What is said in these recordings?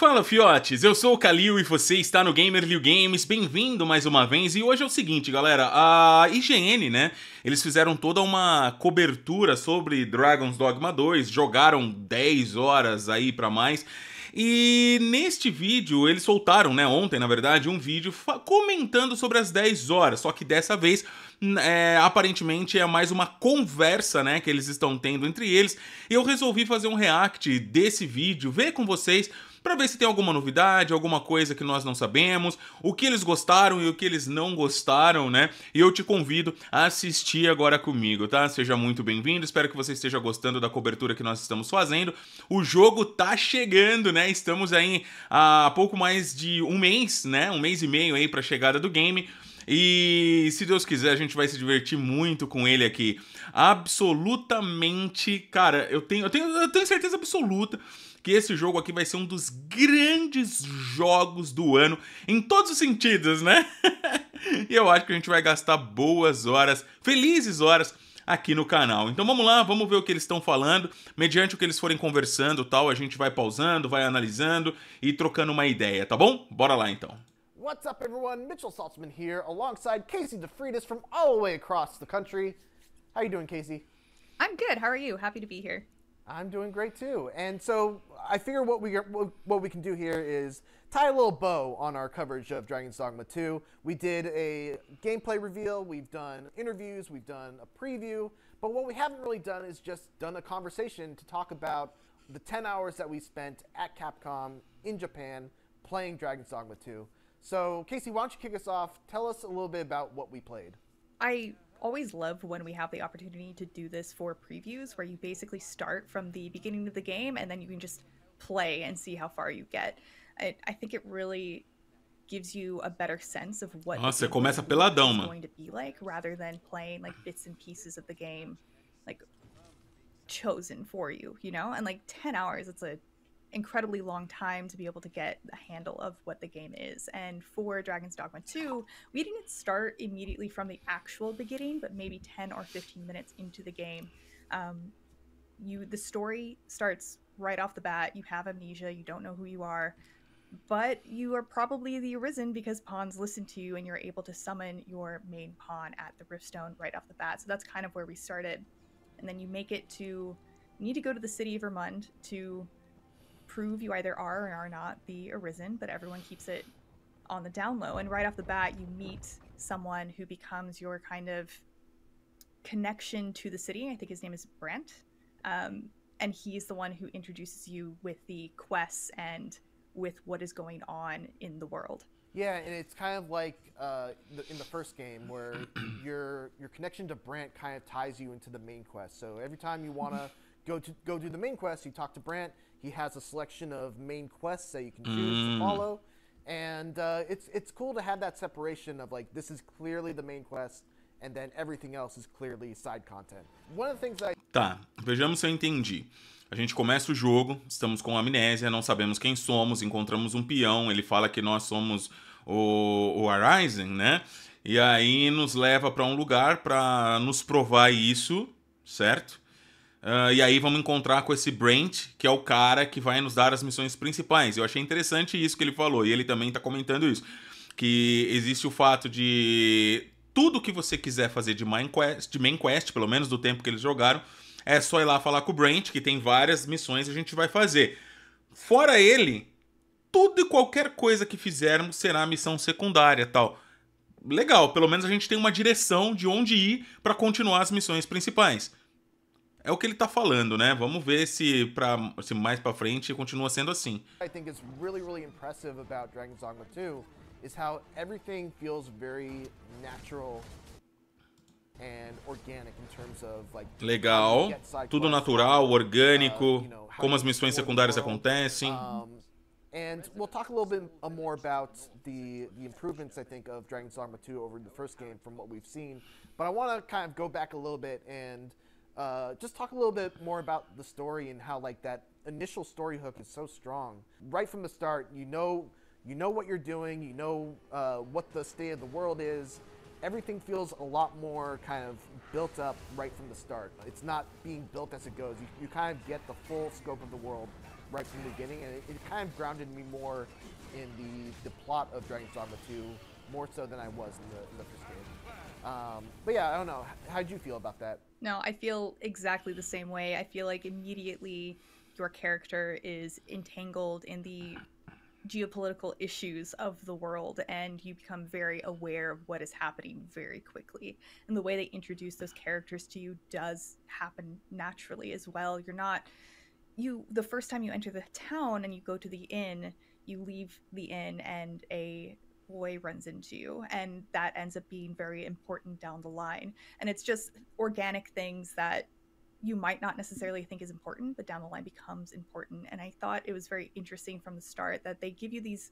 Fala fiotes, eu sou o Kalil e você está no GAMERLLIL Games, bem-vindo mais uma vez. E hoje é o seguinte galera, a IGN, né, eles fizeram toda uma cobertura sobre Dragon's Dogma 2, jogaram 10 horas aí pra mais. E neste vídeo, eles soltaram, né, ontem na verdade, um vídeo comentando sobre as 10 horas, só que dessa vez, aparentemente é mais uma conversa, né, que eles estão tendo entre eles. Eu resolvi fazer um react desse vídeo, ver com vocês, pra ver se tem alguma novidade, alguma coisa que nós não sabemos, o que eles gostaram e o que eles não gostaram, né? E eu te convido a assistir agora comigo, tá? Seja muito bem-vindo, espero que você esteja gostando da cobertura que nós estamos fazendo. O jogo tá chegando, né? Estamos aí há pouco mais de um mês, né? Um mês e meio aí pra chegada do game. E se Deus quiser, a gente vai se divertir muito com ele aqui. Absolutamente, cara, eu tenho certeza absoluta que esse jogo aqui vai ser um dos grandes jogos do ano, em todos os sentidos, né? E eu acho que a gente vai gastar boas horas, felizes horas, aqui no canal. Então vamos lá, vamos ver o que eles estão falando. Mediante o que eles forem conversando e tal, a gente vai pausando, vai analisando e trocando uma ideia, tá bom? Bora lá então. What's up everyone, Mitchell Saltzman here, alongside Casey DeFreitas from all the way across the country. How are you doing, Casey? I'm good, how are you? Happy to be here. I'm doing great too, and so I figure what we can do here is tie a little bow on our coverage of Dragon's Dogma 2. We did a gameplay reveal, we've done interviews, we've done a preview, but what we haven't really done is just done a conversation to talk about the 10 hours that we spent at Capcom in Japan playing Dragon's Dogma 2. So Casey, why don't you kick us off, tell us a little bit about what we played. I always love when we have the opportunity to do this for previews, where you basically start from the beginning of the game and then you can just play and see how far you get. I think it really gives you a better sense of what it's going to be like, rather than playing like bits and pieces of the game like chosen for you, you know? And like 10 hours, it's an incredibly long time to be able to get a handle of what the game is. And for Dragon's Dogma 2, we didn't start immediately from the actual beginning, but maybe 10 or 15 minutes into the game. The story starts right off the bat. You have amnesia, you don't know who you are, but you are probably the Arisen because pawns listen to you and you're able to summon your main pawn at the Riftstone right off the bat. So that's kind of where we started. And then you make it to, you need to go to the city of Vermund to prove you either are or are not the Arisen, but everyone keeps it on the down low. And right off the bat, you meet someone who becomes your kind of connection to the city. I think his name is Brandt. And he's the one who introduces you with the quests and with what is going on in the world. Yeah, and it's kind of like in the first game where your connection to Brandt kind of ties you into the main quest. So every time you want to go do the main quest, you talk to Brandt. He has a selection of main quests that you can choose to follow, and it's cool to have that separation of like, this is clearly the main quest, and then everything else is clearly side content. One of the things that Tá, vejamos se eu entendi. A gente começa o jogo, estamos com amnésia, não sabemos quem somos, encontramos um peão, ele fala que nós somos o Arisen, né? E aí nos leva para um lugar para nos provar isso, certo? E aí vamos encontrar com esse Brandt, que é o cara que vai nos dar as missões principais. Eu achei interessante isso que ele falou, e ele também está comentando isso, que existe o fato de tudo que você quiser fazer de main quest, pelo menos do tempo que eles jogaram, é só ir lá falar com o Brandt, que tem várias missões que a gente vai fazer. Fora ele, tudo e qualquer coisa que fizermos será missão secundária e tal. Legal, pelo menos a gente tem uma direção de onde ir para continuar as missões principais. É o que ele tá falando, né? Vamos ver se se mais para frente continua sendo assim. I think it's really impressive about Dragon's Dogma 2 is how everything feels very natural and organic in terms of like legal, tudo natural, orgânico, como as missões secundárias acontecem. And we'll talk a little bit more about the improvements, I think, of Dragon's Dogma 2 over the first game from what we've seen, but I want to kind of go back a little bit and just talk a little bit more about the story and how like that initial story hook is so strong. Right from the start, you know what you're doing, you know what the state of the world is. Everything feels a lot more kind of built up right from the start. It's not being built as it goes. You kind of get the full scope of the world right from the beginning, and it kind of grounded me more in the plot of Dragon's Dogma 2, more so than I was in the first game. But yeah, I don't know. How did you feel about that? No, I feel exactly the same way. I feel like immediately your character is entangled in the geopolitical issues of the world, and you become very aware of what is happening very quickly. And the way they introduce those characters to you does happen naturally as well. You're not, the first time you enter the town and you go to the inn, you leave the inn and a boy runs into you, and that ends up being very important down the line. And it's just organic things that you might not necessarily think is important, but down the line becomes important. And I thought it was very interesting from the start that they give you these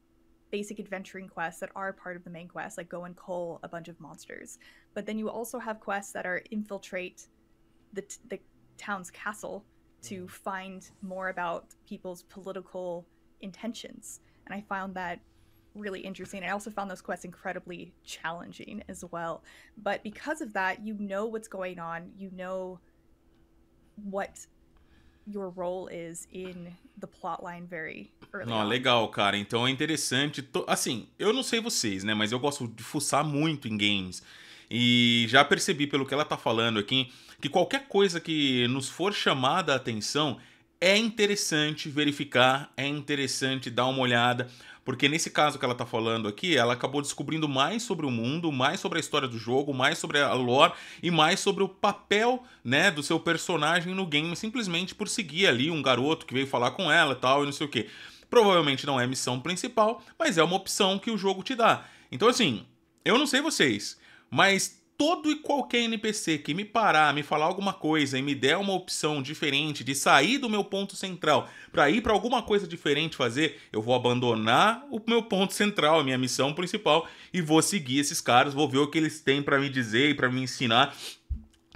basic adventuring quests that are part of the main quest, like go and cull a bunch of monsters. But then you also have quests that are infiltrate the town's castle to find more about people's political intentions. And I found that really interesting. I also found those quests incredibly challenging as well. But because of that, you know what's going on, you know what your role is in the plotline very early on. Legal, cara. Então é interessante. Assim, eu não sei vocês, né? Mas eu gosto de fuçar muito em games. E já percebi pelo que ela tá falando aqui que qualquer coisa que nos for chamada a atenção é interessante verificar, é interessante dar uma olhada. Porque nesse caso que ela tá falando aqui, ela acabou descobrindo mais sobre o mundo, mais sobre a história do jogo, mais sobre a lore e mais sobre o papel, né, do seu personagem no game, simplesmente por seguir ali um garoto que veio falar com ela e tal, e não sei o quê. Provavelmente não é a missão principal, mas é uma opção que o jogo te dá. Então assim, eu não sei vocês, mas todo e qualquer NPC que me parar, me falar alguma coisa e me der uma opção diferente de sair do meu ponto central para ir para alguma coisa diferente fazer, eu vou abandonar o meu ponto central, a minha missão principal, e vou seguir esses caras, vou ver o que eles têm para me dizer e para me ensinar,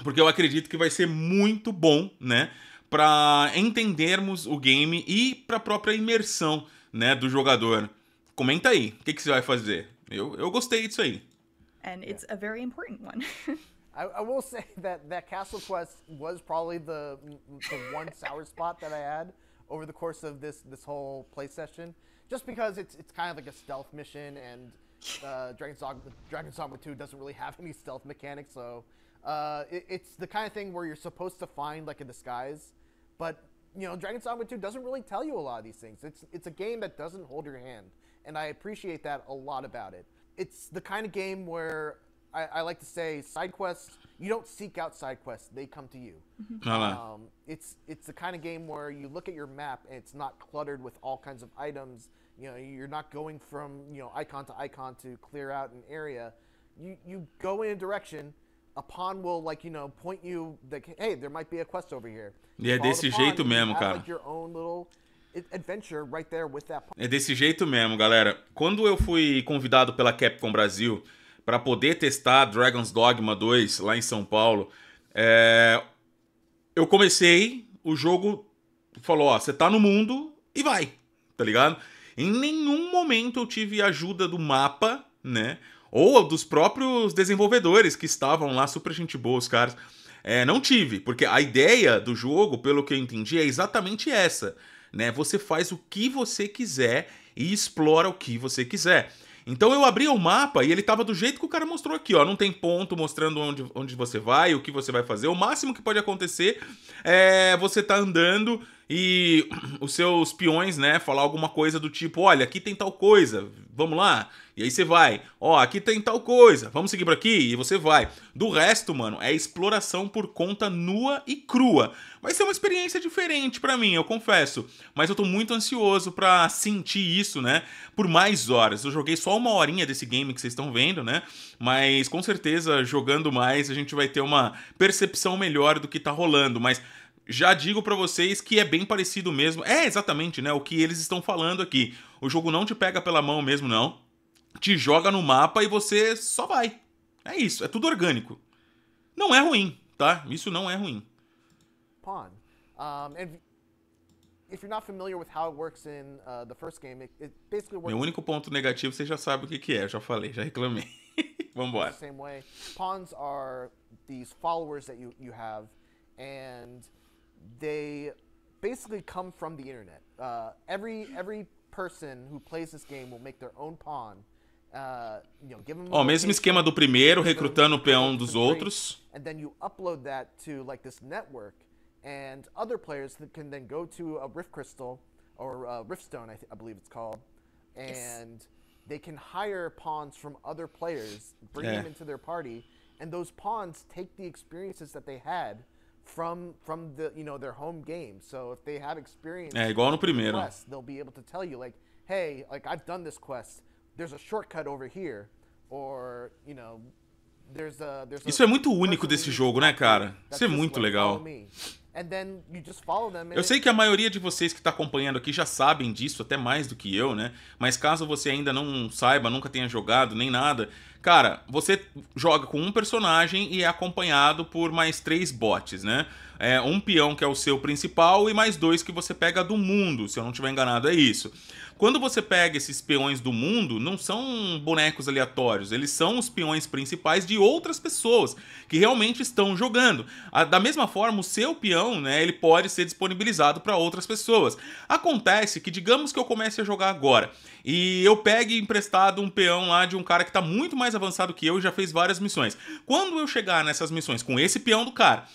porque eu acredito que vai ser muito bom, né, para entendermos o game e para a própria imersão, né, do jogador. Comenta aí, o que que você vai fazer? Eu gostei disso aí. And it's a very important one. I will say that that castle quest was probably the one sour spot that I had over the course of this whole play session, just because it's kind of like a stealth mission, and Dragon's Dogma 2 doesn't really have any stealth mechanics, so it's the kind of thing where you're supposed to find like a disguise, but you know, Dragon's Dogma 2 doesn't really tell you a lot of these things. It's a game that doesn't hold your hand, and I appreciate that a lot about it. It's the kind of game where I like to say side quests, you don't seek out side quests, they come to you. It's the kind of game where you look at your map and it's not cluttered with all kinds of items. You know, you're not going from, you know, icon to icon to clear out an area. You go in a direction, a pawn will, like, you know, point you like, hey, there might be a quest over here. Yeah, desse jeito mesmo, cara. Like your own little adventure right there with that. É desse jeito mesmo, galera. Quando eu fui convidado pela Capcom Brasil para poder testar Dragon's Dogma 2 lá em São Paulo, eu comecei, o jogo falou, ó, você tá no mundo e vai, tá ligado? Em nenhum momento eu tive ajuda do mapa, né? Ou dos próprios desenvolvedores que estavam lá, super gente boa, os caras. Não tive, porque a ideia do jogo, pelo que eu entendi, é exatamente essa. Né? Você faz o que você quiser e explora o que você quiser. Então eu abri o mapa e ele tava do jeito que o cara mostrou aqui, ó. Não tem ponto mostrando onde você vai, o que você vai fazer. O máximo que pode acontecer é você tá andando e os seus peões, né, falar alguma coisa do tipo, olha, aqui tem tal coisa, vamos lá. E aí você vai, ó, aqui tem tal coisa, vamos seguir por aqui, e você vai. Do resto, mano, é exploração por conta nua e crua. Vai ser uma experiência diferente pra mim, eu confesso. Mas eu tô muito ansioso pra sentir isso, né, por mais horas. Eu joguei só uma horinha desse game que vocês estão vendo, né, mas com certeza, jogando mais, a gente vai ter uma percepção melhor do que tá rolando, mas já digo pra vocês que é bem parecido mesmo. É exatamente, né, o que eles estão falando aqui. O jogo não te pega pela mão mesmo, não. Te joga no mapa e você só vai. É isso, é tudo orgânico. Não é ruim, tá? Isso não é ruim. Pawn. If you're not familiar with how it works in the first game, it basically works. Meu único ponto negativo, você já sabe o que que é, já falei, já reclamei. Vamos embora. Same way. Pawns are these followers that you have, and they basically come from the internet. every person who plays this game will make their own pawn. Ó, mesmo esquema do primeiro, recrutando o peão dos outros. And then you upload that to like this network, and other players can then go to a Rift Crystal or Riftstone, I believe it's called, and they can hire pawns from other players, bring them into their party, and those pawns take the experiences that they had from the their home game. So if they have experience, igual no primeiro, quest, they'll be able to tell you like, hey, like I've done this quest. There's a shortcut over here, or there's a Isso é muito único desse jogo, né, cara? Isso é muito legal. Eu sei que a maioria de vocês que está acompanhando aqui já sabem disso, até mais do que eu, né? Mas caso você ainda não saiba, nunca tenha jogado, nem nada... Cara, você joga com um personagem e é acompanhado por mais 3 bots, né? É, um peão que é o seu principal e mais 2 que você pega do mundo, se eu não estiver enganado, é isso. Quando você pega esses peões do mundo, não são bonecos aleatórios, eles são os peões principais de outras pessoas que realmente estão jogando. Da mesma forma, o seu peão, né, ele pode ser disponibilizado para outras pessoas. Acontece que, digamos que eu comece a jogar agora e eu pegue emprestado um peão lá de um cara que está muito mais avançado que eu e já fez várias missões. Quando eu chegar nessas missões com esse peão do cara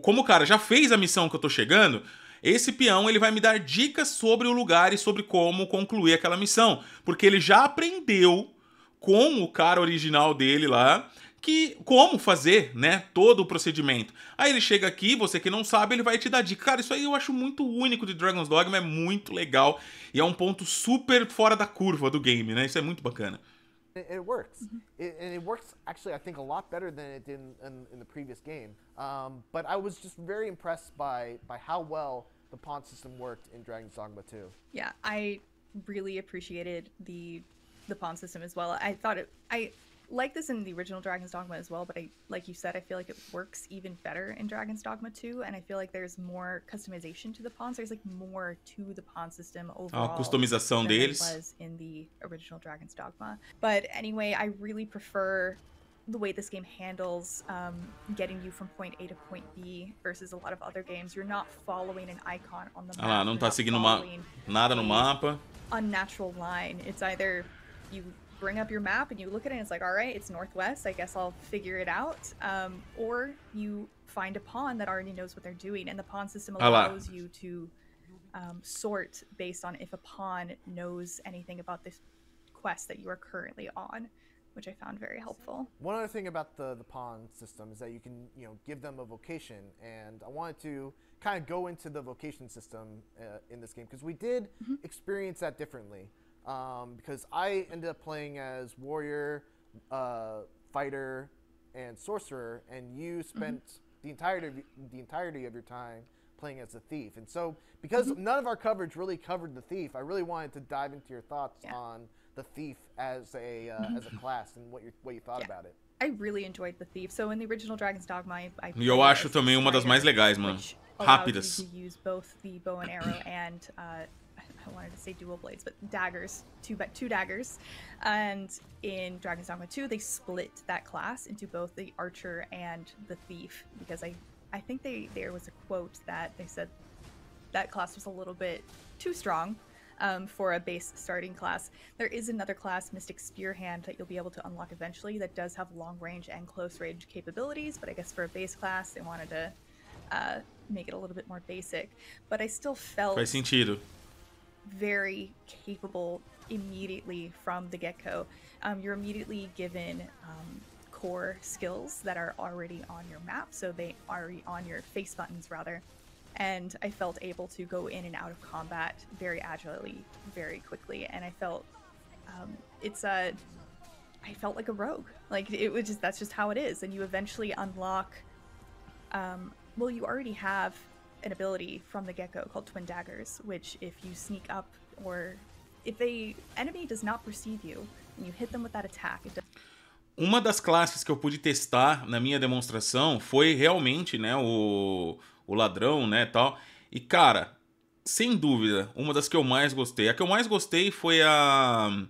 como o cara já fez a missão que eu tô chegando, esse peão ele vai me dar dicas sobre o lugar e sobre como concluir aquela missão, porque ele já aprendeu com o cara original dele lá como fazer, né, todo o procedimento. Aí ele chega aqui, você que não sabe, ele vai te dar dica. Cara, isso aí eu acho muito único de Dragon's Dogma, é muito legal e é um ponto super fora da curva do game, né? Isso é muito bacana. It works. It works actually I think a lot better than it did in the previous game. But I was just very impressed by how well the pawn system worked in Dragon's Dogma 2. Yeah, I really appreciated the pawn system as well. I thought I like this in the original Dragon's Dogma as well, but like you said, I feel like it works even better in Dragon's Dogma 2, and I feel like there's more customization to the pawns. There's like more to the pawn system overall. A customização deles was in the original Dragon's Dogma. But anyway, I really prefer the way this game handles getting you from point A to point B versus a lot of other games. You're not following an icon on the map. Ah, não tá seguindo nada no mapa. Unnatural line. It's either you bring up your map and you look at it and it's like, all right, it's northwest, I guess I'll figure it out, or you find a pawn that already knows what they're doing, and the pawn system allows you to sort based on if a pawn knows anything about this quest that you are currently on, which I found very helpful. One other thing about the pawn system is that you can give them a vocation, and I wanted to kind of go into the vocation system in this game because we did experience that differently. Because I ended up playing as warrior, fighter, and sorcerer, and you spent the entirety of your time playing as the thief. And so, because none of our coverage really covered the thief, I really wanted to dive into your thoughts on the thief as a class and what you thought about it. I really enjoyed the thief. So in the original Dragon's Dogma, I eu acho também uma das mais legais, mano. Rápidas. You use both the bow and arrow and I wanted to say dual blades, but daggers, two daggers. And in Dragon's Dogma 2, they split that class into both the archer and the thief, because I think there was a quote that they said that class was a little bit too strong for a base starting class. There is another class, Mystic Spearhand, that you'll be able to unlock eventually that does have long range and close range capabilities, but I guess for a base class, they wanted to make it a little bit more basic. But I still felt... Faz sentido. Very capable immediately from the get-go. You're immediately given core skills that are already on your map, so they are on your face buttons rather, and I felt able to go in and out of combat very agilely, very quickly, and I felt I felt like a rogue. Like it was just, that's just how it is. And you eventually unlock well, you already have an ability from the get-go called Twin Daggers, which if you sneak up or if a enemy does not perceive you and you hit them with that attack, it does. Uma das classes que eu pude testar na minha demonstração foi realmente, né, o ladrão, né, tal. E cara, sem dúvida, uma das que eu mais gostei. A que eu mais gostei foi a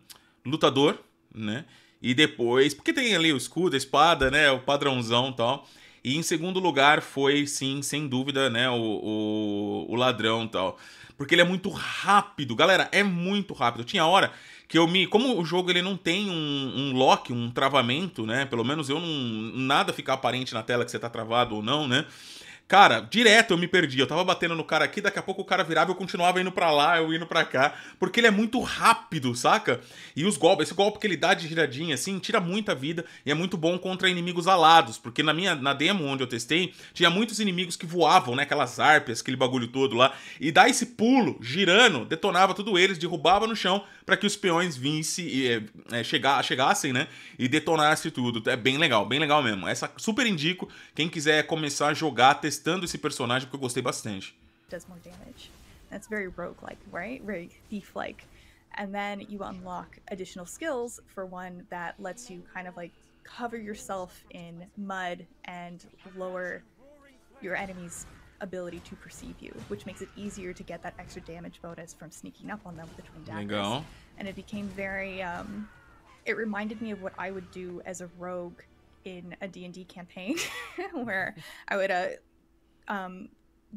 lutador, né? E depois, porque tem ali o escudo, a espada, né, o padrãozão, tal. E em segundo lugar foi, sim, sem dúvida, né, o ladrão e tal. Porque ele é muito rápido, galera, é muito rápido. Tinha hora que eu me... Como o jogo ele não tem um lock, um travamento, né? Pelo menos eu não... Nada fica aparente na tela que você tá travado ou não, né? Cara, direto eu me perdi. Eu tava batendo no cara aqui, daqui a pouco o cara virava, eu continuava indo pra lá, eu indo pra cá. Porque ele é muito rápido, saca? E os golpes, esse golpe que ele dá de giradinha, assim, tira muita vida e é muito bom contra inimigos alados. Porque na demo onde eu testei, tinha muitos inimigos que voavam, né? Aquelas árpias, aquele bagulho todo lá. E dá esse pulo, girando, detonava tudo eles, derrubava no chão pra que os peões vissem e chegassem, né? E detonasse tudo. É bem legal mesmo. Essa super indico. Quem quiser começar a jogar, testando esse personagem, porque eu gostei bastante. Does more damage. That's very rogue-like, right? Very thief-like. And then you unlock additional skills for one that lets you kind of like cover yourself in mud and lower your enemy's ability to perceive you, which makes it easier to get that extra damage bonus from sneaking up on them with the twin daggers. Legal. And it became very it reminded me of what I would do as a rogue in a D&D campaign where I would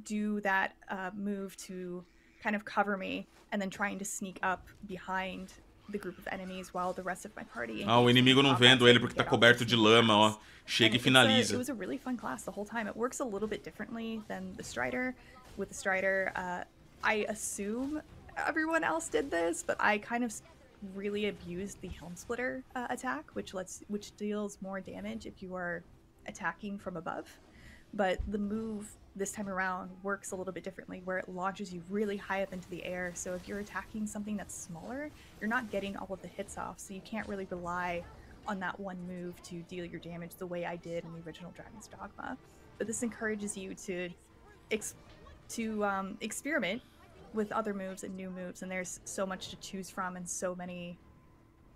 do that move to kind of cover me and then trying to sneak up behind the group of enemies while the rest of my party. Ah, o inimigo não vendo ele porque tá coberto de lama, ó. Chega e finaliza. It was a really fun class the whole time. It works a little bit differently than the Strider. With the Strider, I assume everyone else did this, but I kind of really abused the Helm Splitter attack, which deals more damage if you are attacking from above. But the move this time around works a little bit differently, where it launches you really high up into the air. So if you're attacking something that's smaller, you're not getting all of the hits off. So you can't really rely on that one move to deal your damage the way I did in the original Dragon's Dogma. But this encourages you to experiment with other moves and new moves. And there's so much to choose from, and so many.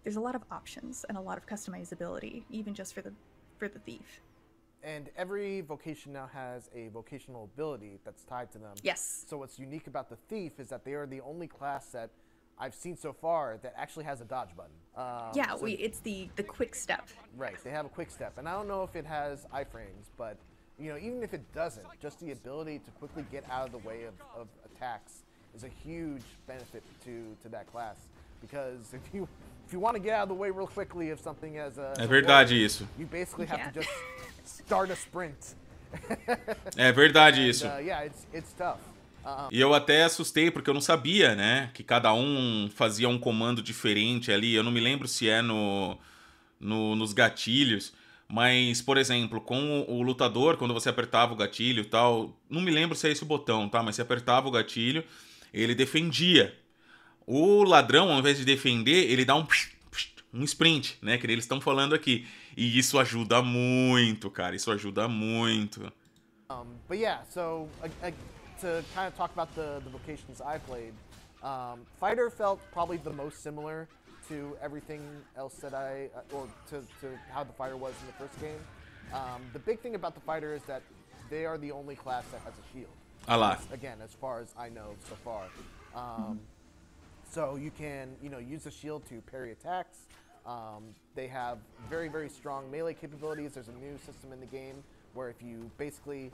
There's a lot of options and a lot of customizability, even just for the thief. And every vocation now has a vocational ability that's tied to them. Yes. So what's unique about the thief is that they are the only class that I've seen so far that actually has a dodge button. Yeah, so it's the quick step. Right, they have a quick step. And I don't know if it has iframes, but you know, even if it doesn't, just the ability to quickly get out of the way of attacks is a huge benefit to that class. Because if you want to get out of the way real quickly of something as a é verdade warrior, isso. You basically have to just start a sprint. É verdade isso. Yeah, it's tough. E eu até assustei porque eu não sabia, né, que cada um fazia um comando diferente ali. Eu não me lembro se é nos gatilhos, mas por exemplo, com o lutador, quando você apertava o gatilho e tal, não me lembro se é esse o botão, tá? Mas se apertava o gatilho, ele defendia. O ladrão, ao invés de defender, ele dá um sprint, né? Que eles estão falando aqui. E isso ajuda muito, cara. Isso ajuda muito. But yeah, so to kind of talk about the vocations I played, fighter felt probably the most similar to everything else that I or to how the fighter was in the first game. The big thing about the fighter is that they are the only class that has a shield. Ah lá. Again, as far as I know so far. So you can, you know, use the shield to parry attacks. They have very, very strong melee capabilities. There's a new system in the game where if you basically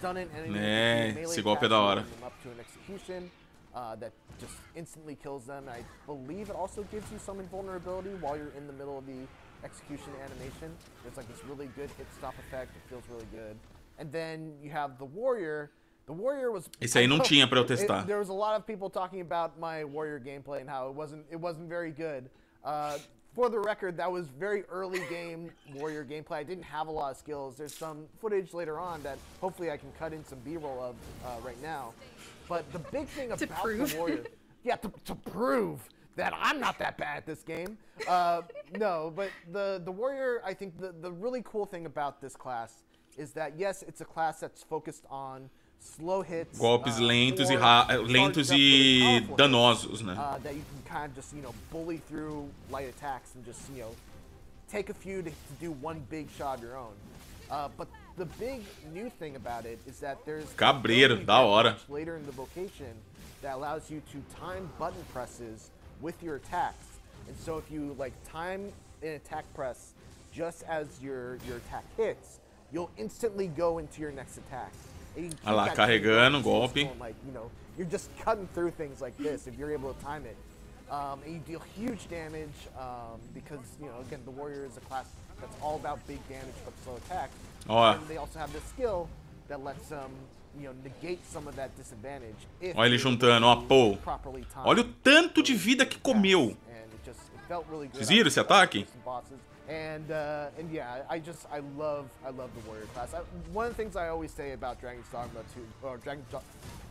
stun an enemy, melee golpe da hora. Them up to an execution that just instantly kills them. I believe it also gives you some invulnerability while you're in the middle of the execution animation. There's like this really good hit stop effect. It feels really good. And then you have the warrior. The warrior was. Esse aí não tinha para eu testar. There was a lot of people talking about my warrior gameplay and how it wasn't very good. For the record, that was very early game warrior gameplay. I didn't have a lot of skills. There's some footage later on that hopefully I can cut in some B-roll of right now. But the big thing about the warrior, yeah, to prove that I'm not that bad at this game. No, but the warrior, I think the really cool thing about this class is that yes, it's a class that's focused on slow hits, golpes lentos e danosos, né? That you can kind of just, you know, bully through light attacks and just, you know, take a few to do one big shot of your own. But the big new thing about it is that there's Cabreiro, da hora. Later in the vocation that allows you to time button presses with your attacks. And so if you like time an attack press just as your attack hits, you'll instantly go into your next attack. Olha lá, carregando, golpe. Like, you know, you're just cutting through things like this if you're able to time it. And you deal huge damage because, you know, again, the warrior is a class that's all about big damage but slow attack. Olha. And they also have this skill that lets them, you know, negate some of that disadvantage. Olha ele juntando, ó, pô. Olha o tanto de vida que comeu. Vocês viram esse ataque? And yeah, I love the warrior class. One of the things I always say about Dragon's Dogma 2 or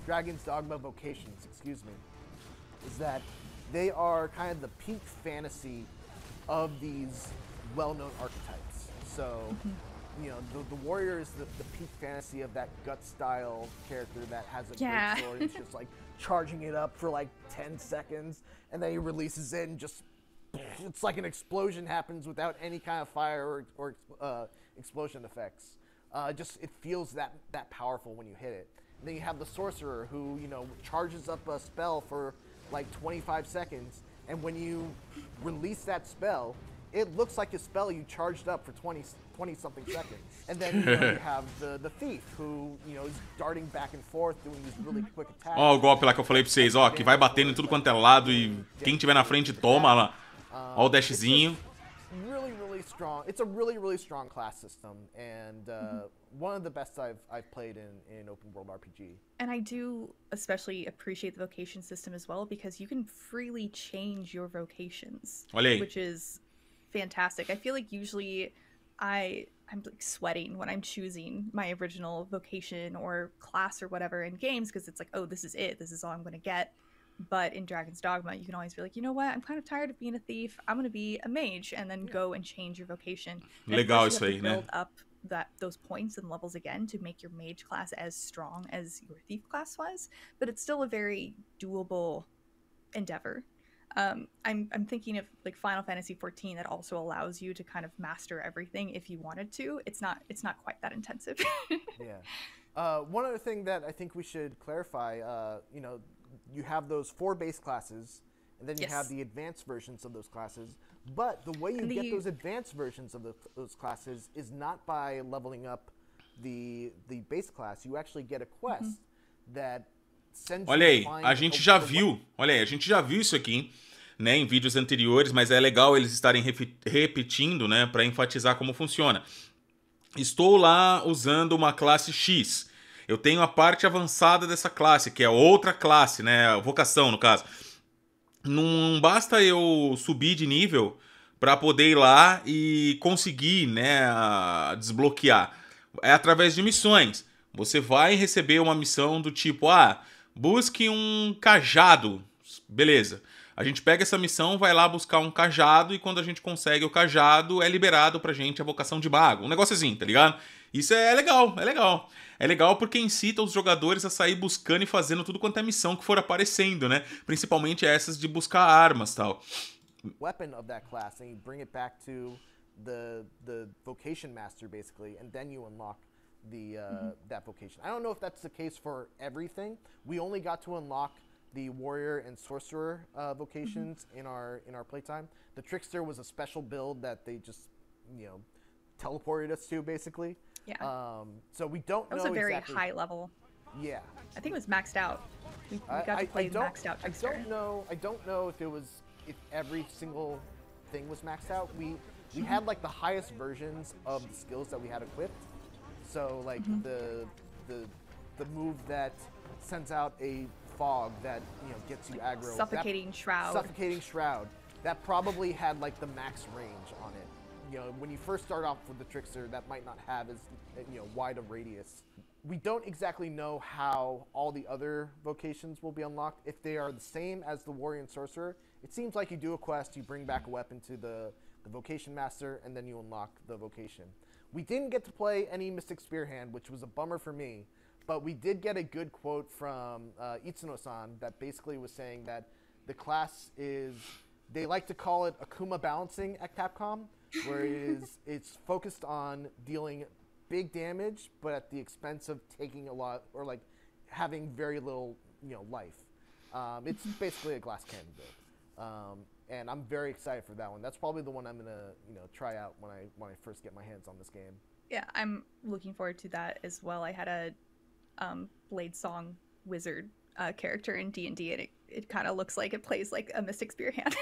Dragon's Dogma Vocations, excuse me, is that they are kind of the peak fantasy of these well-known archetypes. So, you know, the warrior is the peak fantasy of that gut-style character that has a great sword. It's just like charging it up for like 10 seconds, and then he releases it and just... It's like an explosion happens without any kind of fire or explosion effects. Just it feels that powerful when you hit it. And then you have the sorcerer who, you know, charges up a spell for like 25 seconds, and when you release that spell, it looks like a spell you charged up for 20-something seconds. And then, you know, you have the thief who, you know, is darting back and forth doing these really quick attacks. Ó, o golpe lá que eu falei pra vocês, ó, que vai batendo em tudo quanto é lado e quem tiver na frente toma lá. Ó o dashzinho. Really strong. It's a really strong class system, and one of the best I've played in open world RPG. And I do especially appreciate the vocation system as well, because you can freely change your vocations, which is fantastic. I feel like usually I'm like sweating when I'm choosing my original vocation or class or whatever in games, because it's like, oh, this is it. This is all I'm going to get. But in Dragon's Dogma, you can always be like, you know what? I'm kind of tired of being a thief. I'm going to be a mage, and then go and change your vocation. And legal isso aí, né? Build up those points and levels again to make your mage class as strong as your thief class was. But it's still a very doable endeavor. I'm thinking of like Final Fantasy 14 that also allows you to kind of master everything if you wanted to. It's not quite that intensive. Yeah. One other thing that I think we should clarify, you know, you have those 4 base classes, and then you have the advanced versions of those classes. But the way you get those advanced versions of those classes is not by leveling up the base class. You actually get a quest that sends you. Olha aí, a gente já viu. Olha aí, a gente já viu isso aqui, hein, né, em vídeos anteriores, mas é legal eles estarem repetindo, né, para enfatizar como funciona. Estou lá usando uma classe X. Eu tenho a parte avançada dessa classe, que é outra classe, né? Vocação, no caso. Não basta eu subir de nível para poder ir lá e conseguir, né, desbloquear. É através de missões. Você vai receber uma missão do tipo, ah, busque um cajado. Beleza. A gente pega essa missão, vai lá buscar um cajado, e quando a gente consegue o cajado, é liberado pra gente a vocação de mago. Um negócio assim, tá ligado? Isso é legal, é legal. É legal porque incita os jogadores a sair buscando e fazendo tudo quanto é missão que for aparecendo, né? Principalmente essas de buscar armas e tal. Weapon of that class, and you bring it back to the vocation master basically, and then you unlock that vocation. I don't know if that's the case for everything. We only got to unlock the warrior and sorcerer vocations in our playtime. The trickster was a special build that they just, you know, teleported us to basically. Yeah. So we don't know. It was a very high level. Yeah. I think it was maxed out. We got to play maxed out trickster. I don't know if it was, if every single thing was maxed out. We had like the highest versions of the skills that we had equipped. So like the move that sends out a fog that, you know, gets you aggro. Suffocating Shroud. That probably had like the max range on it. You know, when you first start off with the trickster, that might not have as, you know, wide a radius. We don't exactly know how all the other vocations will be unlocked. If they are the same as the warrior and sorcerer, it seems like you do a quest, you bring back a weapon to the vocation master, and then you unlock the vocation. We didn't get to play any Mystic Spearhand, which was a bummer for me. But we did get a good quote from Itsuno-san that basically was saying that the class is, they like to call it Akuma balancing at Capcom, where it is, it's focused on dealing big damage, but at the expense of taking a lot, or like having very little, you know, life. It's basically a glass cannon build. And I'm very excited for that one. That's probably the one I'm going to, you know, try out when I first get my hands on this game. Yeah, I'm looking forward to that as well. I had a Blade Song wizard character in D&D, and it kind of looks like it plays like a Mystic Spear hand.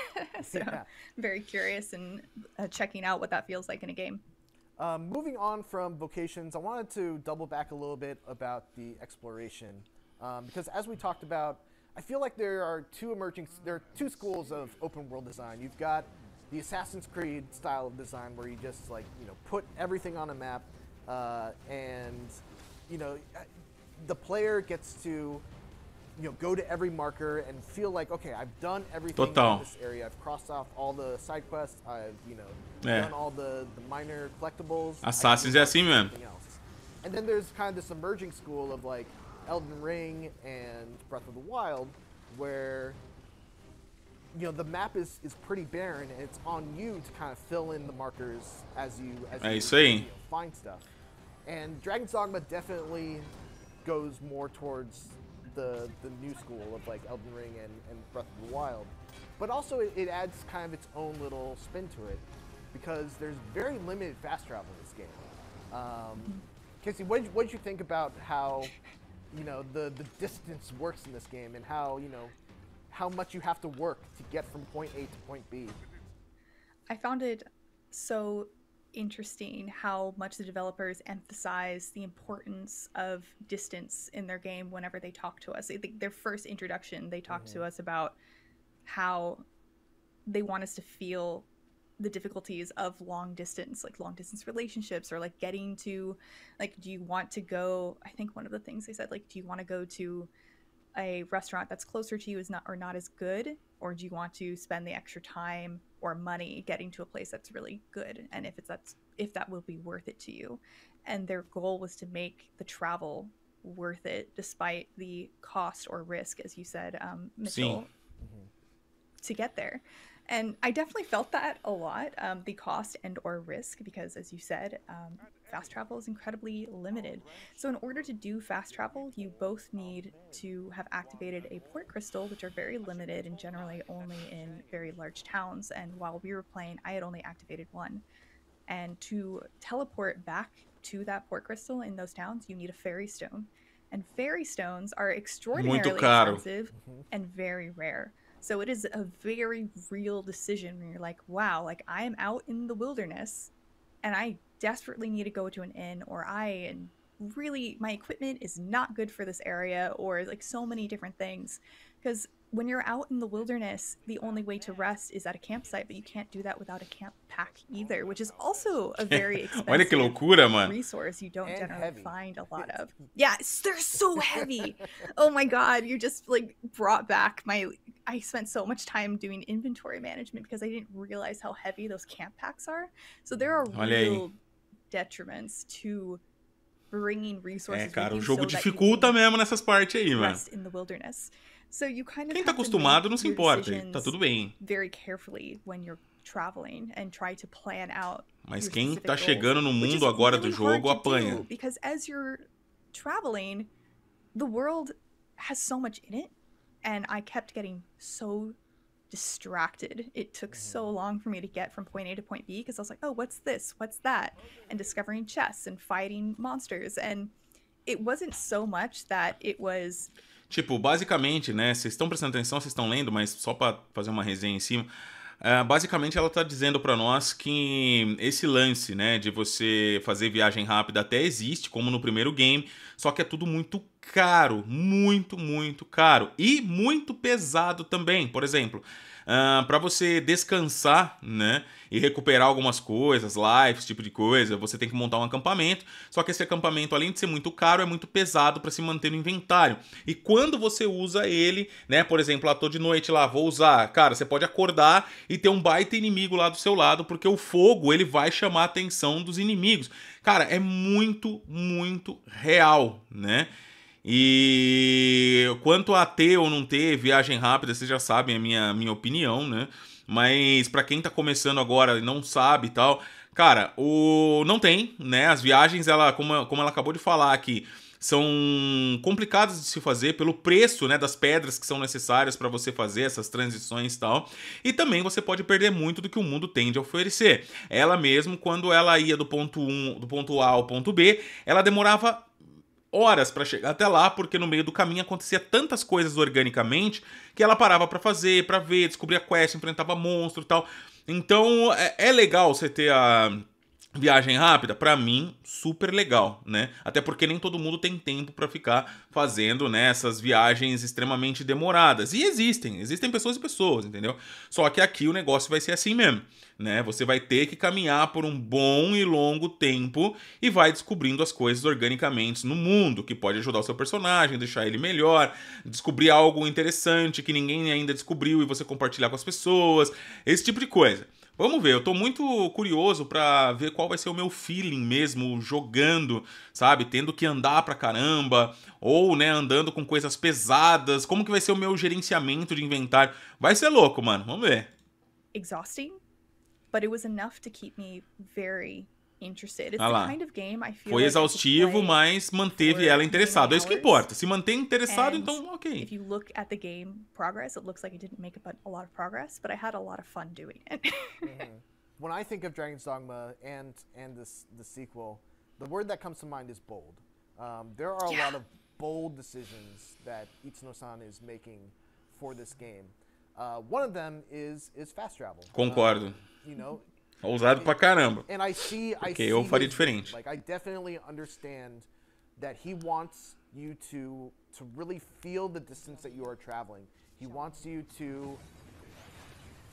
So yeah. I'm very curious and checking out what that feels like in a game. Moving on from vocations, I wanted to double back a little bit about the exploration, because as we talked about, I feel like there are two schools of open world design. You've got the Assassin's Creed style of design where you just like, you know, put everything on a map, and you know, the player gets to, you know, go to every marker and feel like, okay, I've done everything in this area. I've crossed off all the side quests. I've, you know, done all the minor collectibles. Assassin's é assim mesmo. And then there's kind of this emerging school of like Elden Ring and Breath of the Wild, where, you know, the map is pretty barren, and it's on you to kind of fill in the markers as you find stuff. And Dragon's Dogma definitely goes more towards the new school of like Elden Ring and Breath of the Wild, but also it adds kind of its own little spin to it, because there's very limited fast travel in this game. Casey, what did you think about how, you know, the distance works in this game, and how, you know, how much you have to work to get from point A to point B? I found it so interesting how much the developers emphasize the importance of distance in their game whenever they talk to us. I think their first introduction, they talked to us about how they want us to feel the difficulties of long distance, like long distance relationships, or like getting to, like, do you want to go, I think one of the things they said, like, do you want to go to a restaurant that's closer to you or not as good, or do you want to spend the extra time or money getting to a place that's really good, and if that will be worth it to you. And their goal was to make the travel worth it despite the cost or risk, as you said, Mitchell, to get there. And I definitely felt that a lot, the cost and or risk, because as you said, fast travel is incredibly limited. So in order to do fast travel, you both need to have activated a port crystal, which are very limited and generally only in very large towns. And while we were playing, I had only activated one. And to teleport back to that port crystal in those towns, you need a fairy stone. And fairy stones are extraordinarily expensive and very rare. So it is a very real decision when you're like, wow, like I am out in the wilderness and I desperately need to go to an inn, or my equipment is not good for this area, or like so many different things. Because when you're out in the wilderness, the only way to rest is at a campsite, but you can't do that without a camp pack either, which is also a very expensive resource you don't generally find a lot of. Yeah, they're so heavy. Oh my God, you just like brought back my, I spent so much time doing inventory management because I didn't realize how heavy those camp packs are. So there are real detriments to bringing resources cara, o jogo dificulta mesmo nessas partes aí, mano. Rest in the wilderness. So you kind of Quem tá acostumado não se importa, tá tudo bem. Very carefully when you're traveling and try to plan out. Mas quem tá chegando no mundo agora do jogo apanha. Because as you're traveling, the world has so much in it, and I kept getting so distracted. It took so long for me to get from point A to point B because I was like, oh, what's this? What's that? And discovering chests and fighting monsters. And it wasn't so much that it was... Tipo, basicamente, né? Vocês estão prestando atenção, vocês estão lendo, mas só para fazer uma resenha em cima. Basicamente, ela tá dizendo para nós que esse lance, né, de você fazer viagem rápida até existe, como no primeiro game, só que é tudo muito caro, muito, muito caro e muito pesado também. Por exemplo, para você descansar, né, e recuperar algumas coisas, lives, esse tipo de coisa, você tem que montar um acampamento, só que esse acampamento, além de ser muito caro, é muito pesado para se manter no inventário. E quando você usa ele, né, por exemplo, tô de noite lá, vou usar, cara, você pode acordar e ter um baita inimigo lá do seu lado, porque o fogo, ele vai chamar a atenção dos inimigos. Cara, é muito, muito real, né? E quanto a ter ou não ter viagem rápida, vocês já sabem a minha opinião, né? Mas pra quem tá começando agora e não sabe e tal, cara, não tem, né? As viagens, como ela acabou de falar aqui, são complicadas de se fazer pelo preço, né, das pedras que são necessárias para você fazer essas transições e tal. E também você pode perder muito do que o mundo tende a oferecer. Ela mesmo, quando ela ia do ponto A ao ponto B, ela demorava horas para chegar até lá, porque no meio do caminho acontecia tantas coisas organicamente que ela parava para fazer, para ver, descobrir a quest, enfrentava monstro e tal. Então, é legal você ter a viagem rápida, pra mim, super legal, né? Até porque nem todo mundo tem tempo pra ficar fazendo, né, essas viagens extremamente demoradas. E existem pessoas e pessoas, entendeu? Só que aqui o negócio vai ser assim mesmo, né? Você vai ter que caminhar por um bom e longo tempo e vai descobrindo as coisas organicamente no mundo, que pode ajudar o seu personagem, deixar ele melhor, descobrir algo interessante que ninguém ainda descobriu e você compartilhar com as pessoas, esse tipo de coisa. Vamos ver, eu tô muito curioso pra ver qual vai ser o meu feeling mesmo jogando, sabe? Tendo que andar pra caramba, ou, né, andando com coisas pesadas. Como que vai ser o meu gerenciamento de inventário? Vai ser louco, mano. Vamos ver. Exhausting, but it was enough to keep me very interested. It's the kind of game I feel. Foi exaustivo, mas manteve ela interessada. É isso que importa. Se manter interessado, então ok. If you look at the game progress, it looks like it didn't make a lot of progress, but I had a lot of fun doing it. When I think of Dragon's Dogma and the sequel, the word that comes to mind is bold. There are a lot of bold decisions that Itsuno-san is making for this game. One of them is fast travel. Concordo. You know. Ousado pra caramba. Porque eu faria diferente. Like I definitely understand that he wants you to really feel the distance that you are traveling. He wants you to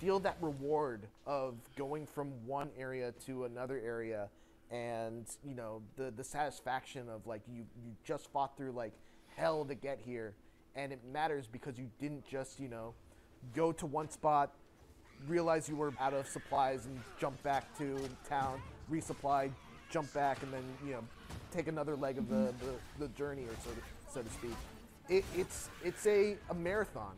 feel that reward of going from one area to another area, and you know the satisfaction of like you just fought through like hell to get here, and it matters because you didn't just, you know, go to one spot, realize you were out of supplies and jump back to town, resupply, jump back, and then, you know, take another leg of the journey, or so to speak. It's a marathon.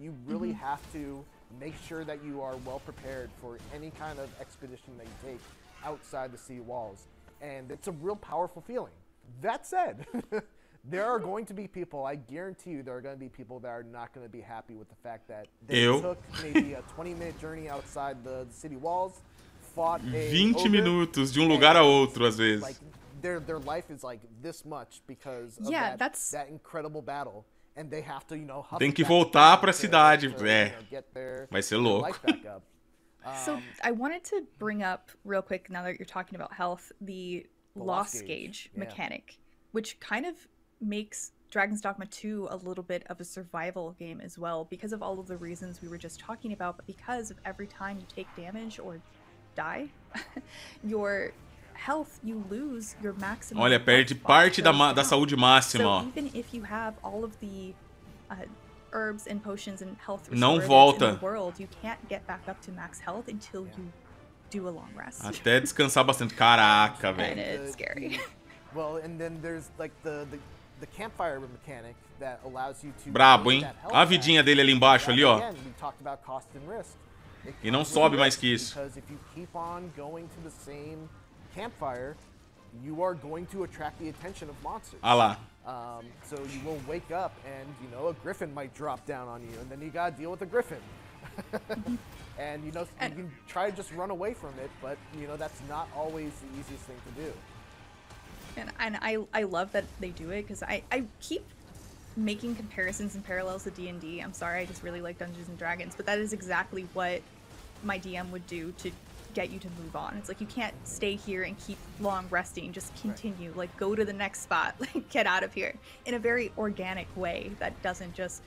You really have to make sure that you are well prepared for any kind of expedition that you take outside the sea walls, and it's a real powerful feeling. That said, there are going to be people, I guarantee you, there are going to be people that are not going to be happy with the fact that they took maybe a 20-minute journey outside the city walls, fought a 20 minutos de um lugar a outro às vezes. Like, their life is like this much because of that incredible battle, and they have to, you know, tem que voltar para a cidade, vai ser louco. So I wanted to bring up real quick, now that you're talking about health, the loss gauge mechanic, which kind of makes Dragon's Dogma 2 a little bit of a survival game as well, because of all of the reasons we were just talking about, but because of every time you take damage or die, your health, you lose your maximum. Olha, perde parte da saúde máxima, ó. So even if you have all of the herbs and potions and health restorations in the world, you can't get back up to max health until you do a long rest. Até descansar bastante. Caraca, velho. And it's scary. Well, and then there's like the campfire mechanic that allows you to. Brabo, hein? A vidinha dele ali embaixo, ali, ó. E não sobe mais que isso. Because if you keep on going to the same campfire, you are going to attract the attention of monsters. Ah lá. So you will wake up and, you know, a griffin might drop down on you, and then you gotta deal with a griffin. And you know, you can try to just run away from it, but you know that's not always the easiest thing to do. And I love that they do it, because I keep making comparisons and parallels to D&D. I'm sorry, I just really like Dungeons and Dragons, but that is exactly what my DM would do to get you to move on. It's like, you can't stay here and keep long resting, just continue, like go to the next spot, like get out of here, in a very organic way that doesn't just,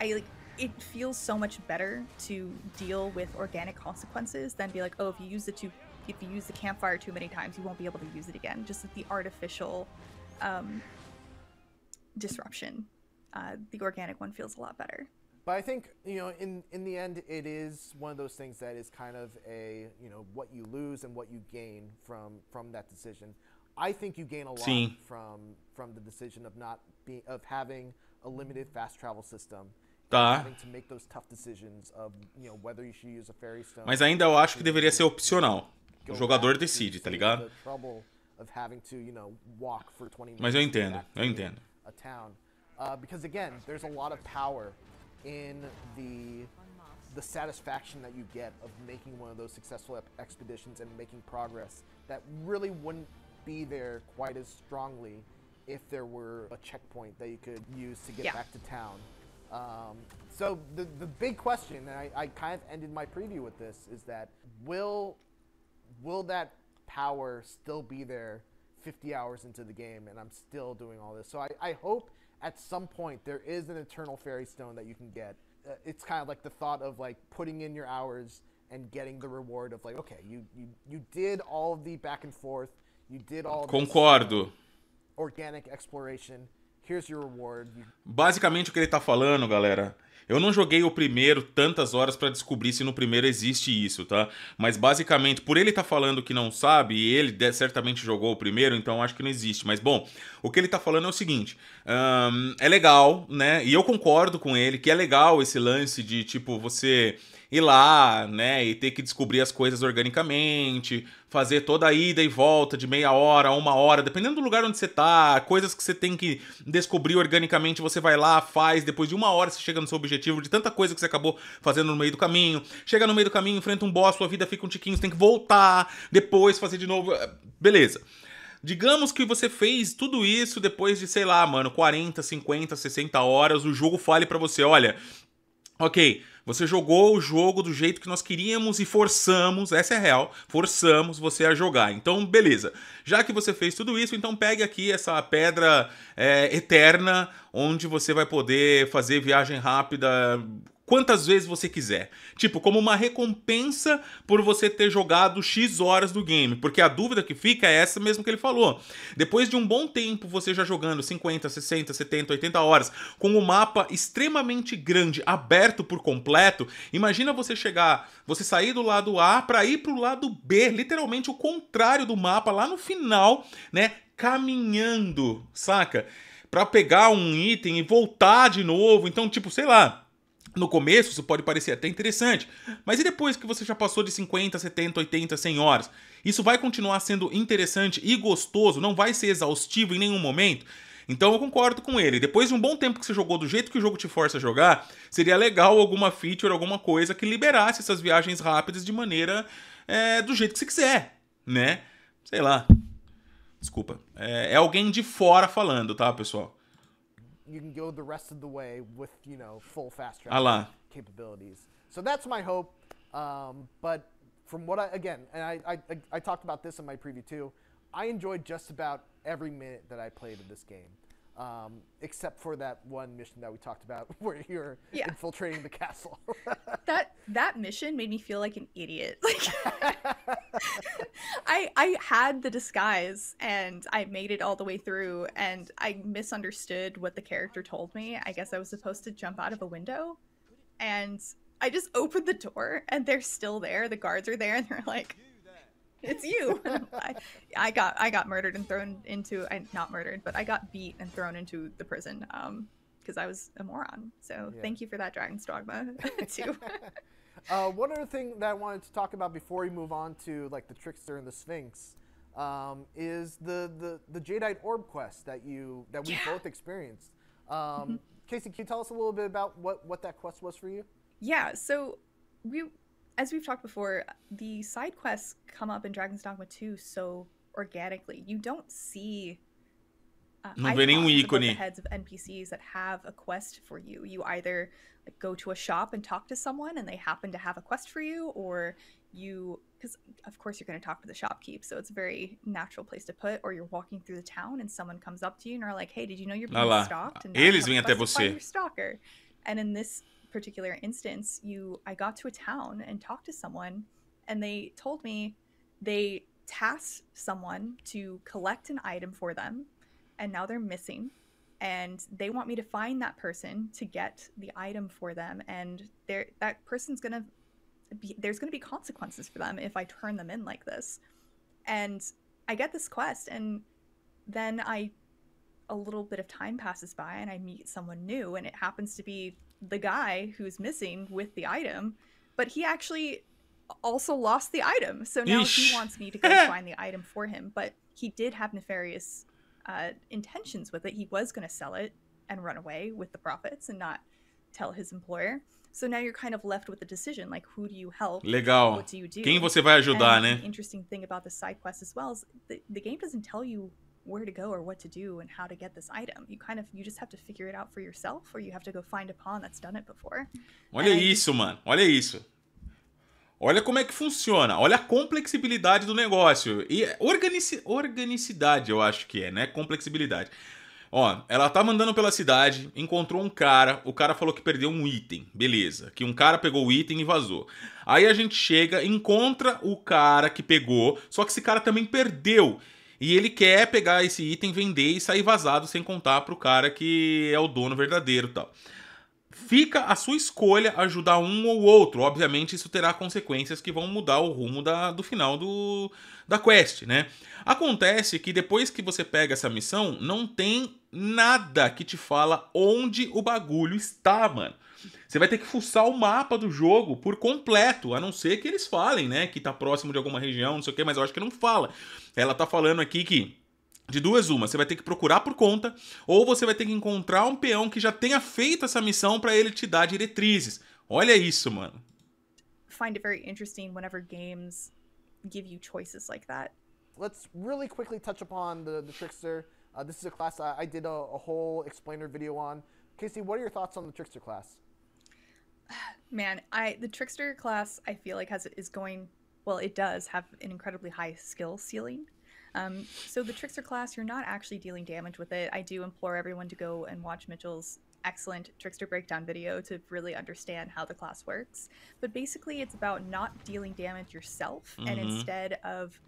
it feels so much better to deal with organic consequences than be like, oh, if you use the two, if you use the campfire too many times, you won't be able to use it again. Just the artificial disruption, the organic one feels a lot better. But I think, you know, in the end, it is one of those things that is kind of a, you know, what you lose and what you gain from that decision. I think you gain a lot from the decision of not being, of having a limited fast travel system. Tá. Mas ainda eu acho que deveria ser opcional. O jogador decide, tá ligado? of having to, you know, walk for 20 minutes. Mas eu entendo, eu entendo. A town, because again, there's a lot of power in the satisfaction that you get of making one of those successful expeditions and making progress that really wouldn't be there quite as strongly if there were a checkpoint that you could use to get back to town. So the big question, and I kind of ended my preview with this, is that will that power still be there 50 hours into the game and I'm still doing all this? So I hope at some point there is an eternal fairy stone that you can get. It's kind of like the thought of like putting in your hours and getting the reward of like, okay, you did all of the back and forth, you did all of this organic exploration. Here's your reward. Basicamente o que ele tá falando, galera, eu não joguei o primeiro tantas horas pra descobrir se no primeiro existe isso, tá? Mas basicamente, por ele tá falando que não sabe, e ele certamente jogou o primeiro, então acho que não existe. Mas bom, o que ele tá falando é o seguinte, é legal, né? E eu concordo com ele que é legal esse lance de, tipo, você ir lá, né, e ter que descobrir as coisas organicamente, fazer toda a ida e volta de meia hora, uma hora, dependendo do lugar onde você tá, coisas que você tem que descobrir organicamente, você vai lá, faz, depois de uma hora você chega no seu objetivo, de tanta coisa que você acabou fazendo no meio do caminho, chega no meio do caminho, enfrenta um boss, sua vida fica um tiquinho, você tem que voltar, depois fazer de novo, beleza. Digamos que você fez tudo isso depois de, sei lá, mano, 40, 50, 60 horas, o jogo fale pra você, olha, ok, você jogou o jogo do jeito que nós queríamos e forçamos, essa é real, forçamos você a jogar. Então, beleza. Já que você fez tudo isso, então pegue aqui essa pedra eterna, onde você vai poder fazer viagem rápida quantas vezes você quiser. Tipo, como uma recompensa por você ter jogado X horas do game. Porque a dúvida que fica é essa mesmo que ele falou. Depois de um bom tempo, você já jogando 50, 60, 70, 80 horas, com o mapa extremamente grande, aberto por completo, imagina você chegar, você sair do lado A para ir pro lado B, literalmente o contrário do mapa, lá no final, né, caminhando, saca? Pra pegar um item e voltar de novo. Então, tipo, sei lá, no começo isso pode parecer até interessante, mas e depois que você já passou de 50, 70, 80, 100 horas? Isso vai continuar sendo interessante e gostoso, não vai ser exaustivo em nenhum momento? Então eu concordo com ele. Depois de um bom tempo que você jogou do jeito que o jogo te força a jogar, seria legal alguma feature, alguma coisa que liberasse essas viagens rápidas de maneira, do jeito que você quiser, né? Sei lá. Desculpa. É alguém de fora falando, tá, pessoal? You can go the rest of the way with, you know, full fast travel capabilities. So that's my hope. But from what I talked about this in my preview too, I enjoyed just about every minute that I played of this game, except for that one mission that we talked about where you're infiltrating the castle. that mission made me feel like an idiot. Like, I had the disguise and I made it all the way through and I misunderstood what the character told me. I guess I was supposed to jump out of a window and I just opened the door and they're still there. The guards are there and they're like, it's you. I got murdered and thrown into, not murdered, but I got beat and thrown into the prison because I was a moron. So thank you for that, Dragon's Dogma 2. One other thing that I wanted to talk about before we move on to like the Trickster and the Sphinx is the Jadeite Orb quest that we both experienced. Casey, can you tell us a little bit about what that quest was for you? Yeah, so as we've talked before, the side quests come up in Dragon's Dogma 2 so organically. You don't see the heads of NPCs that have a quest for you. You either like, go to a shop and talk to someone and they happen to have a quest for you, or you, because of course you're going to talk to the shopkeep, so it's a very natural place to put, or you're walking through the town and someone comes up to you and are like, hey, did you know you're being stalked? And eles vêm até você. Your stalker. And in this particular instance, I got to a town and talked to someone and they told me they tasked someone to collect an item for them and now they're missing and they want me to find that person to get the item for them, and there's going to be consequences for them if I turn them in like this. And I get this quest, and then a little bit of time passes by and I meet someone new, and it happens to be the guy who's missing with the item, but he actually also lost the item, so now he wants me to go find the item for him. But he did have nefarious intentions with it. He was going to sell it and run away with the profits and not tell his employer. So now you're kind of left with the decision, like, who do you help? Legal. What do you do? Quem você vai ajudar, né? The interesting thing about the side quest as well is the game doesn't tell you where to go or what to do and how to get this item. You kind of, you just have to figure it out for yourself, or you have to go find a pawn that's done it before. Olha isso, mano. Olha isso. Olha como é que funciona. Olha a complexibilidade do negócio. E organicidade, eu acho que é, né? Complexibilidade. Ó, ela tá andando pela cidade, encontrou um cara, o cara falou que perdeu um item, beleza. Que um cara pegou o item e vazou. Aí a gente chega, encontra o cara que pegou, só que esse cara também perdeu. E ele quer pegar esse item, vender e sair vazado sem contar pro cara que é o dono verdadeiro e tal. Fica a sua escolha ajudar um ou outro. Obviamente isso terá consequências que vão mudar o rumo do final da quest, né? Acontece que depois que você pega essa missão, não tem nada que te fala onde o bagulho está, mano. Você vai ter que fuçar o mapa do jogo por completo, a não ser que eles falem, né? Que tá próximo de alguma região, não sei o que, mas eu acho que não fala. Ela tá falando aqui que... De duas uma, você vai ter que procurar por conta ou você vai ter que encontrar um peão que já tenha feito essa missão para ele te dar diretrizes. Olha isso, mano. Find it very interesting whenever games give you choices like that. Let's really quickly touch upon the trickster. This is a class I did a whole explainer video on. Casey, what are your thoughts on the trickster class? Man, the trickster class I feel like it does have an incredibly high skill ceiling. So the trickster class, you're not actually dealing damage with it. I do implore everyone to go and watch Mitchell's excellent trickster breakdown video to really understand how the class works. But basically, it's about not dealing damage yourself, and instead of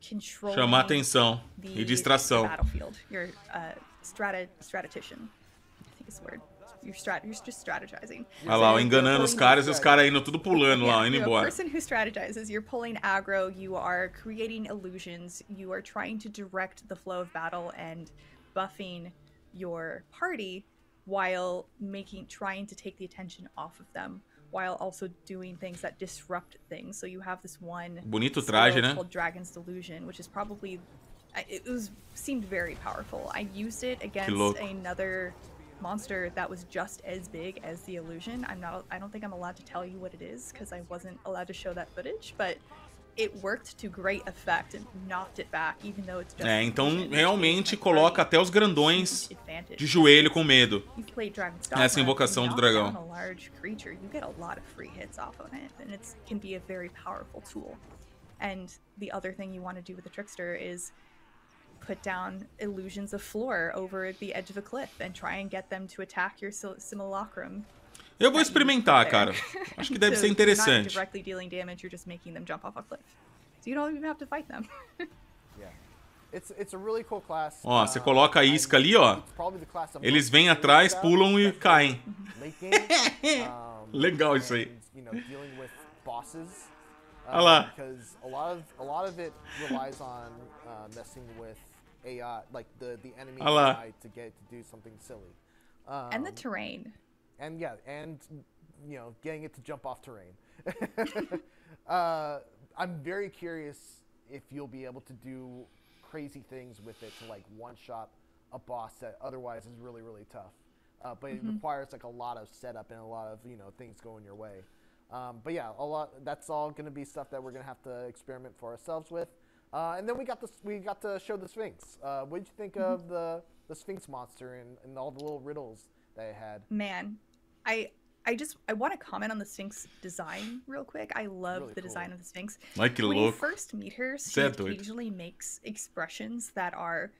controlling the battlefield. You're strategizing. I think it's the word. You're just strategizing. Olha lá, enganando os caras e os caras indo tudo pulando lá, indo embora. Person who strategizes, you're pulling aggro, you are creating illusions, you are trying to direct the flow of battle and buffing your party while trying to take the attention off of them, while also doing things that disrupt things. So you have this one called Dragon's Delusion, which is probably seemed very powerful. I used it against another monster that was just as big as the illusion. I don't think I'm allowed to tell you what it is because I wasn't allowed to show that footage, but it worked to great effect and knocked it back, even though it's just então realmente coloca até os grandões de joelho com medo. Essa invocação do dragão. A large creature, you get a lot of free hits off on it, and it can be a very powerful tool. And the other thing you want to do with the trickster is put down illusions of floor over the edge of a cliff and try and get them to attack your simulacrum. Eu vou experimentar, cara. Acho que deve ser interessante. You're not directly dealing damage, you're just making them jump off a cliff. So you don't even have to fight them. Yeah. It's a really cool class. Ó, você coloca a isca ali, ó. Eles vêm atrás, pulam e caem. Legal isso aí. Olha lá. Because a lot of it relies on messing with AI, like the enemy AI to get to do something silly. And the terrain. And yeah, and you know, getting it to jump off terrain. I'm very curious if you'll be able to do crazy things with it to like one-shot a boss that otherwise is really, really tough. But it requires like a lot of setup and a lot of, you know, things going your way. But yeah, that's all going to be stuff that we're going to have to experiment for ourselves with. And then we got to show the Sphinx. What did you think of the Sphinx monster and all the little riddles that it had? Man, I want to comment on the Sphinx design real quick. I love really the cool design of the Sphinx. Like when you first meet her, she occasionally makes expressions that are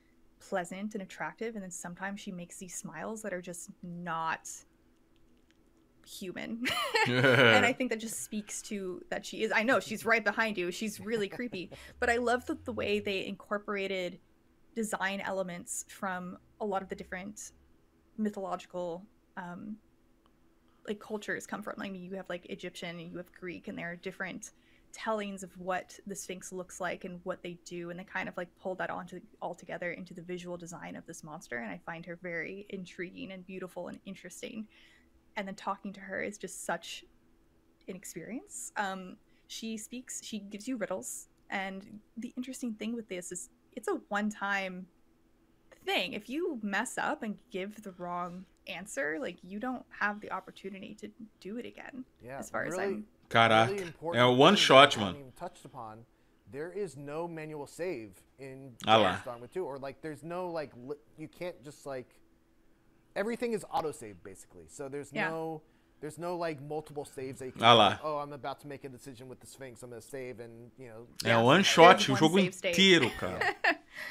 pleasant and attractive, and then sometimes she makes these smiles that are just not human. And I think that just speaks to that she is, I know she's right behind you, she's really creepy, but I love the way they incorporated design elements from a lot of the different mythological like cultures come from. I mean, you have like Egyptian and you have Greek, and there are different tellings of what the Sphinx looks like and what they do, and they kind of like pulled that all together into the visual design of this monster, and I find her very intriguing and beautiful and interesting. And then talking to her is just such an experience. She gives you riddles, and the interesting thing with this is it's a one-time thing. If you mess up and give the wrong answer, like, you don't have the opportunity to do it again. Yeah, as far really, as I'm Caraca. Really one shot, man. Touched upon, there is no manual save in Dragon's Dogma 2, or like there's no like you can't just like everything is autosave basically. So there's no like multiple saves that you can like, oh, I'm about to make a decision with the Sphinx, I'm going to save and, you know. Yeah, one shot, o jogo inteiro, cara.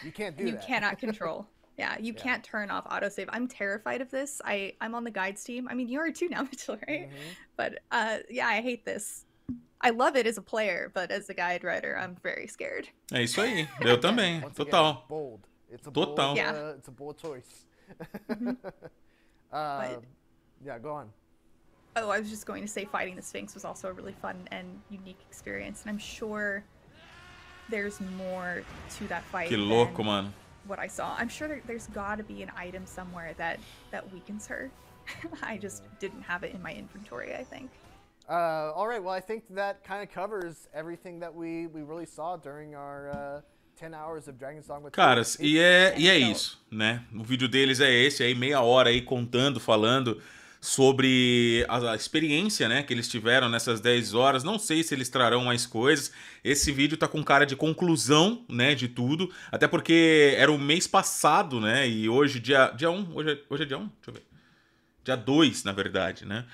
You can't do that. You cannot control. Yeah, you can't turn off autosave. I'm terrified of this. I'm on the guides team. I mean, you are too now, Mitchell, right? But yeah, I hate this. I love it as a player, but as a guide writer, I'm very scared. É isso aí. Eu também. Total. Again, bold. It's a bold, it's a bold choice. Yeah, go on. Oh, I was just going to say fighting the Sphinx was also a really fun and unique experience, and I'm sure there's more to that fight. Que louco, mano. What I saw. I'm sure there's got to be an item somewhere that weakens her. I just didn't have it in my inventory, I think. All right, well, I think that kind of covers everything that we really saw during our 10 hours of Dragon's Dogma. Caras, e é isso, né? O vídeo deles é esse aí, meia hora aí contando, falando sobre a experiência, né, que eles tiveram nessas 10 horas. Não sei se eles trarão mais coisas. Esse vídeo tá com cara de conclusão, né, de tudo. Até porque era o mês passado, né, e hoje dia 1, hoje é dia 1? Deixa eu ver. Dia 2, na verdade, né?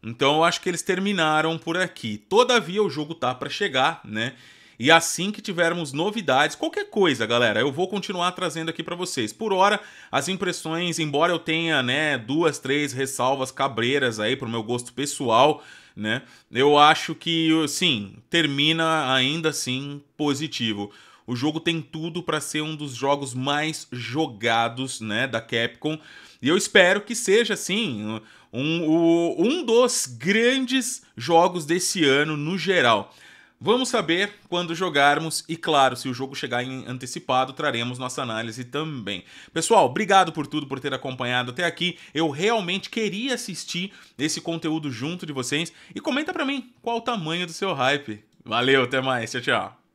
Então eu acho que eles terminaram por aqui. Todavia o jogo tá para chegar, né? E assim que tivermos novidades, qualquer coisa, galera, eu vou continuar trazendo aqui pra vocês. Por hora, as impressões, embora eu tenha, né, 2, 3 ressalvas cabreiras aí pro meu gosto pessoal, né, eu acho que, sim, termina ainda assim positivo. O jogo tem tudo pra ser um dos jogos mais jogados, né, da Capcom. E eu espero que seja, assim, um dos grandes jogos desse ano no geral. Vamos saber quando jogarmos e, claro, se o jogo chegar em antecipado, traremos nossa análise também. Pessoal, obrigado por tudo, por ter acompanhado até aqui. Eu realmente queria assistir esse conteúdo junto de vocês. E comenta pra mim qual o tamanho do seu hype. Valeu, até mais. Tchau, tchau.